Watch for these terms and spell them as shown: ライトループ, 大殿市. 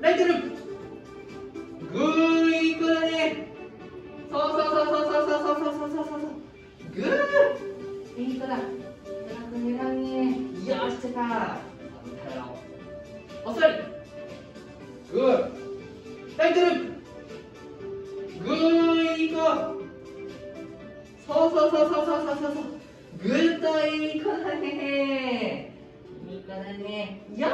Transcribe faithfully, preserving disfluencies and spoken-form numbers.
ライトループ。グーいくね。そうそうそうそうそうそうそうそうそうそう。グー。いい子だ。うまく狙うね。よし来た。遅い。グー。ライトループ。グーいい子。そうそうそうそうそうそうそう。グーといい子だね。いい子だね。よし。